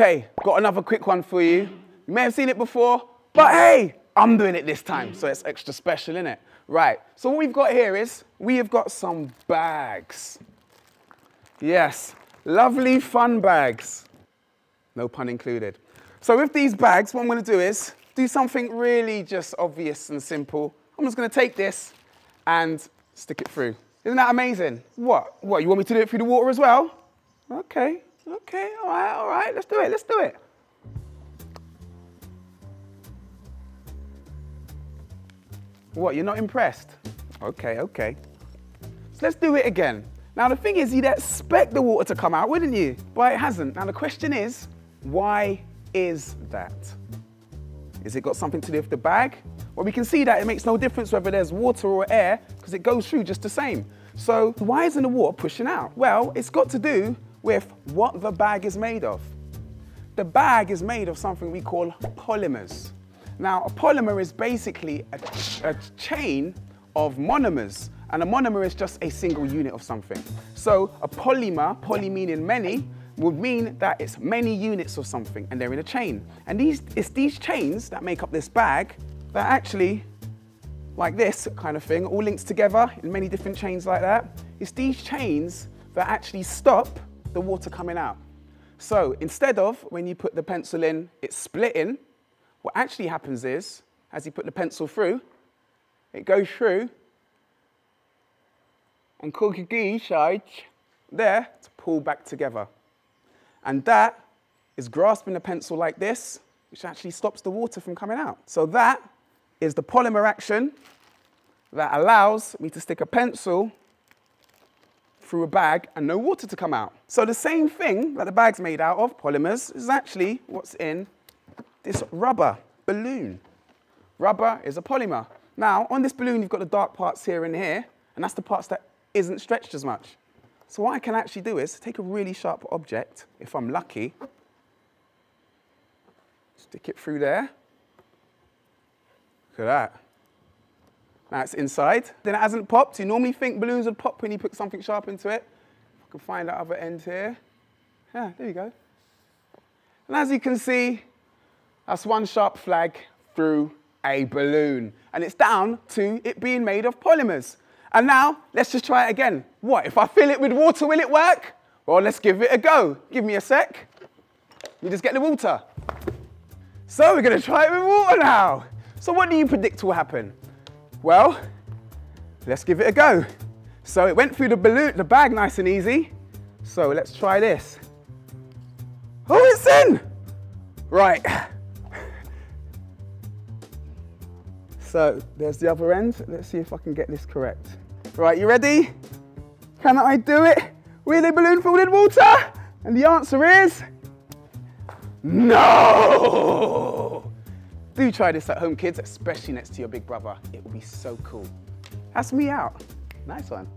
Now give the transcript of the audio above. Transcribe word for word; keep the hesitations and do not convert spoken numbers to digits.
Okay, got another quick one for you. You may have seen it before, but hey, I'm doing it this time, so it's extra special, isn't it? Right, so what we've got here is, we have got some bags. Yes, lovely fun bags. No pun included. So with these bags, what I'm gonna do is, do something really just obvious and simple. I'm just gonna take this and stick it through. Isn't that amazing? What, what, you want me to do it through the water as well? Okay, okay, all right, all right, let's do it, let's do it. What, you're not impressed? Okay, okay. So let's do it again. Now the thing is, you'd expect the water to come out, wouldn't you? But it hasn't. Now the question is, why is that? Has it got something to do with the bag? Well, we can see that it makes no difference whether there's water or air, because it goes through just the same. So why isn't the water pushing out? Well, it's got to do with what the bag is made of. The bag is made of something we call polymers. Now, a polymer is basically a, ch a chain of monomers, and a monomer is just a single unit of something. So a polymer, poly meaning many, would mean that it's many units of something, and they're in a chain. And these, it's these chains that make up this bag that actually, like this kind of thing, all links together in many different chains like that. It's these chains that actually stop the water coming out. So instead of, when you put the pencil in, it's splitting, what actually happens is, as you put the pencil through, it goes through and decides there to pull back together. And that is grasping the pencil like this, which actually stops the water from coming out. So that is the polymer action that allows me to stick a pencil through a bag and no water to come out. So the same thing that the bag's made out of, polymers, is actually what's in this rubber balloon. Rubber is a polymer. Now, on this balloon, you've got the dark parts here and here, and that's the parts that isn't stretched as much. So what I can actually do is take a really sharp object, if I'm lucky, stick it through there. Look at that. Now it's inside. Then it hasn't popped. You normally think balloons would pop when you put something sharp into it. I can find that other end here. Yeah, there you go. And as you can see, that's one sharp flag through a balloon. And it's down to it being made of polymers. And now, let's just try it again. What, if I fill it with water, will it work? Well, let's give it a go. Give me a sec. You just get the water. So we're gonna try it with water now. So what do you predict will happen? Well, let's give it a go. So it went through the balloon, the bag nice and easy. So let's try this. Oh, it's in! Right. So there's the other end. Let's see if I can get this correct. Right, you ready? Can I do it with a balloon filled in water? And the answer is no! Do try this at home, kids, especially next to your big brother. It will be so cool. That's me out. Nice one.